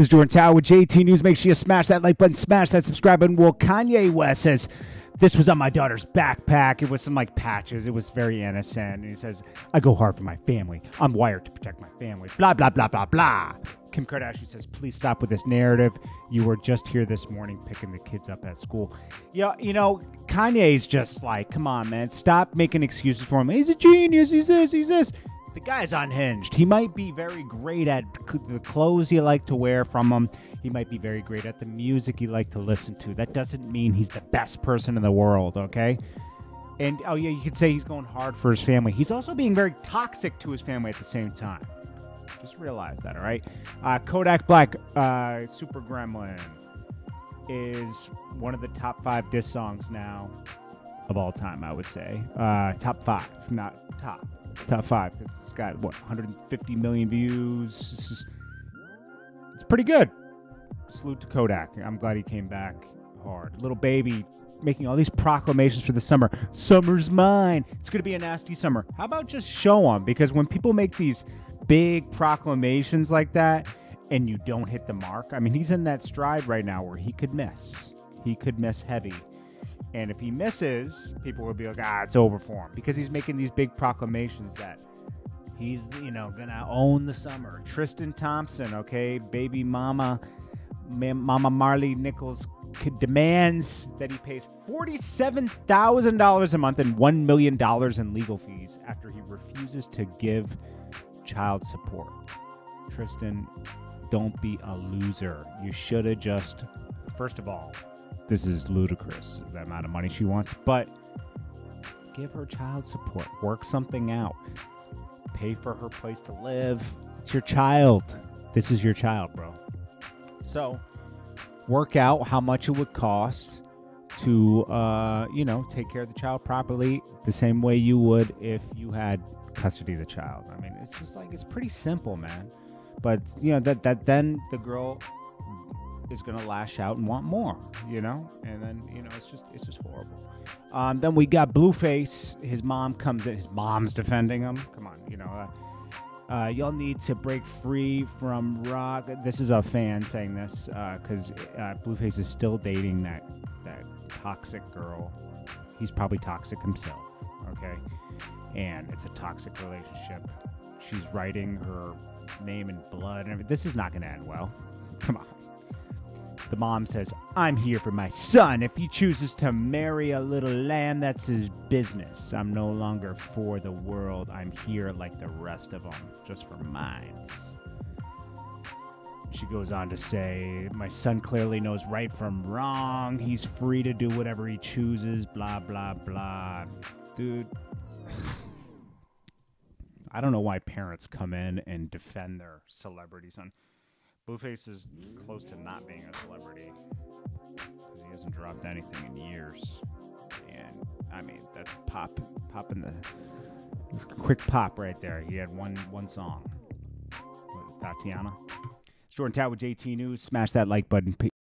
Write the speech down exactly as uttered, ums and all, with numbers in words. This is Jordan Tower with J T News. Make sure you smash that like button, smash that subscribe button. Well, Kanye West says, this was on my daughter's backpack. It was some like patches. It was very innocent. And he says, I go hard for my family. I'm wired to protect my family. Blah, blah, blah, blah, blah. Kim Kardashian says, please stop with this narrative. You were just here this morning picking the kids up at school. Yeah, you know, Kanye's just like, come on, man. Stop making excuses for him. He's a genius. He's this, he's this. The guy's unhinged. He might be very great at the clothes he liked to wear from him. He might be very great at the music he liked to listen to. That doesn't mean he's the best person in the world, okay? And, oh, yeah, you could say he's going hard for his family. He's also being very toxic to his family at the same time. Just realize that, all right? Uh, Kodak Black, uh, Super Gremlin, is one of the top five diss songs now of all time, I would say. Uh, top five, not top. Top five, because it's got, what, one hundred fifty million views? This is, it's pretty good. Salute to Kodak. I'm glad he came back hard. Little Baby making all these proclamations for the summer. Summer's mine. It's going to be a nasty summer. How about just show them? Because when people make these big proclamations like that and you don't hit the mark, I mean, he's in that stride right now where he could miss. He could miss heavy. And if he misses, people will be like, ah, it's over for him. Because he's making these big proclamations that he's, you know, going to own the summer. Tristan Thompson, okay, baby mama, mama Marley Nichols demands that he pays forty-seven thousand dollars a month and one million dollars in legal fees after he refuses to give child support. Tristan, don't be a loser. You should have just, first of all, this is ludicrous, the amount of money she wants, but give her child support. Work something out. Pay for her place to live. It's your child. This is your child, bro. So work out how much it would cost to, uh, you know, take care of the child properly the same way you would if you had custody of the child. I mean, it's just like, it's pretty simple, man. But, you know, that, that then the girl is going to lash out and want more, you know? And then, you know, it's just it's just horrible. Um, then we got Blueface. His mom comes in. His mom's defending him. Come on, you know. Uh, uh, Y'all need to break free from Rock. This is a fan saying this because uh, uh, Blueface is still dating that, that toxic girl. He's probably toxic himself, okay? And it's a toxic relationship. She's writing her name in blood and everything. This is not going to end well. Come on. The mom says, I'm here for my son. If he chooses to marry a little lamb, that's his business. I'm no longer for the world. I'm here like the rest of them, just for mines. She goes on to say, my son clearly knows right from wrong. He's free to do whatever he chooses, blah, blah, blah. Dude, I don't know why parents come in and defend their celebrity son. Blueface is close to not being a celebrity because he hasn't dropped anything in years. And, I mean, that's pop. Pop in the... Quick pop right there. He had one one song. Tatiana. Jordan Tower with J T News. Smash that like button.